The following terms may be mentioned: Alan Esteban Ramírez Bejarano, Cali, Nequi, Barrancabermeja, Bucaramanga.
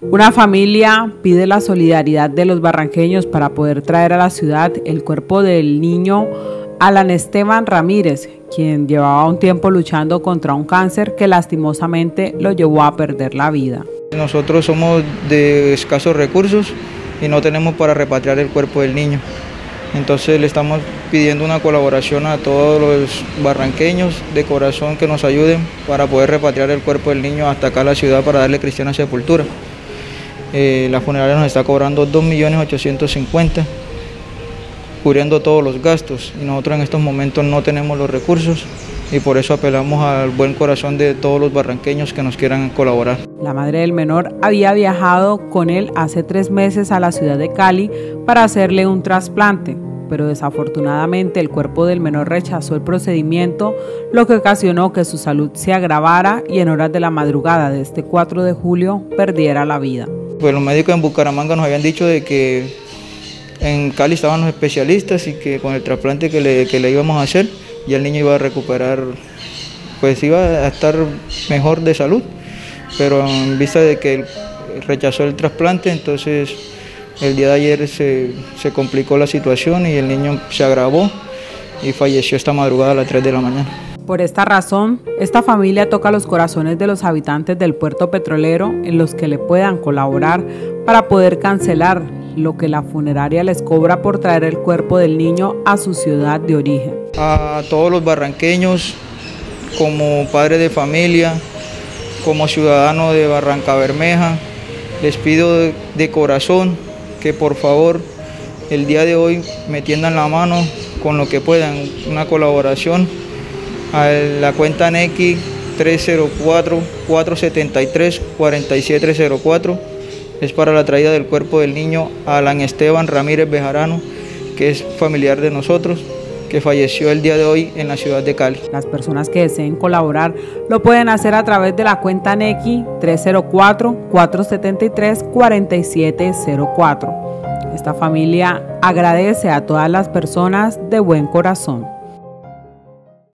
Una familia pide la solidaridad de los barranqueños para poder traer a la ciudad el cuerpo del niño Alan Esteban Ramírez, quien llevaba un tiempo luchando contra un cáncer que lastimosamente lo llevó a perder la vida. Nosotros somos de escasos recursos y no tenemos para repatriar el cuerpo del niño. Entonces le estamos pidiendo una colaboración a todos los barranqueños de corazón que nos ayuden para poder repatriar el cuerpo del niño hasta acá a la ciudad para darle cristiana sepultura. La funeraria nos está cobrando 2.850.000, cubriendo todos los gastos, y nosotros en estos momentos no tenemos los recursos y por eso apelamos al buen corazón de todos los barranqueños que nos quieran colaborar. La madre del menor había viajado con él hace 3 meses a la ciudad de Cali para hacerle un trasplante, pero desafortunadamente el cuerpo del menor rechazó el procedimiento, lo que ocasionó que su salud se agravara y en horas de la madrugada de este 4 de julio perdiera la vida. Pues los médicos en Bucaramanga nos habían dicho de que en Cali estaban los especialistas y que con el trasplante que le íbamos a hacer ya el niño iba a recuperar, pues iba a estar mejor de salud, pero en vista de que rechazó el trasplante, entonces el día de ayer se complicó la situación y el niño se agravó y falleció esta madrugada a las 3 de la mañana. Por esta razón, esta familia toca los corazones de los habitantes del puerto petrolero en los que le puedan colaborar para poder cancelar lo que la funeraria les cobra por traer el cuerpo del niño a su ciudad de origen. A todos los barranqueños, como padres de familia, como ciudadano de Barrancabermeja, les pido de corazón que por favor el día de hoy me tiendan la mano con lo que puedan, una colaboración a la cuenta Nequi 304-473-4704, es para la traída del cuerpo del niño Alan Esteban Ramírez Bejarano, que es familiar de nosotros, que falleció el día de hoy en la ciudad de Cali. Las personas que deseen colaborar lo pueden hacer a través de la cuenta Nequi 304-473-4704. Esta familia agradece a todas las personas de buen corazón.